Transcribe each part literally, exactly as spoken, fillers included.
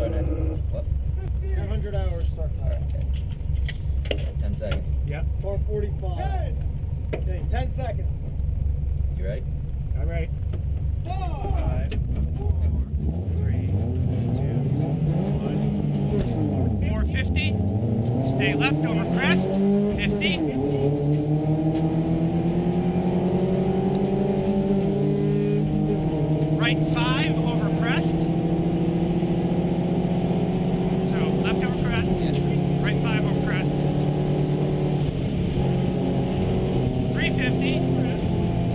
burner. What? two hundred hours start time. Okay. ten seconds. Yep. four forty-five. ten. Okay, ten seconds. You ready? I'm ready. Five, four, three, two, one. four fifty. Stay left over crest. fifty. Right five over crest. So left over crest. Right five over crest. three fifty.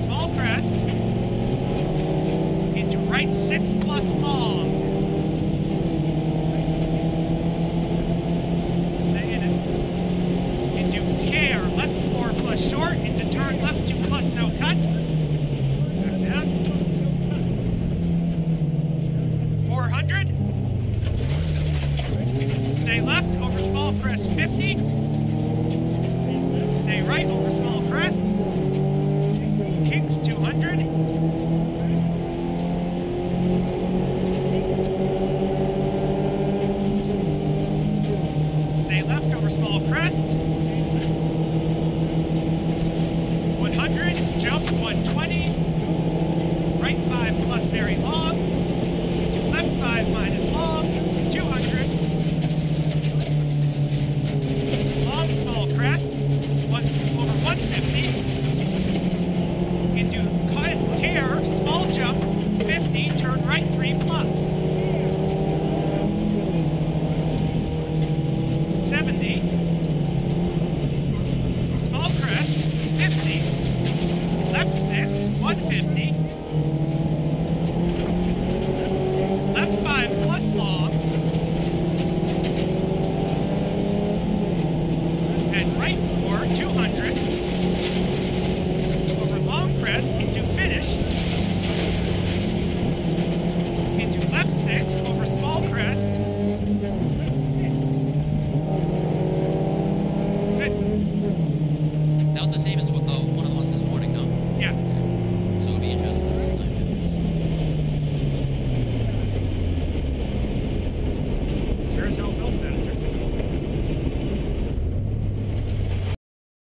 Small crest. Into right six plus long.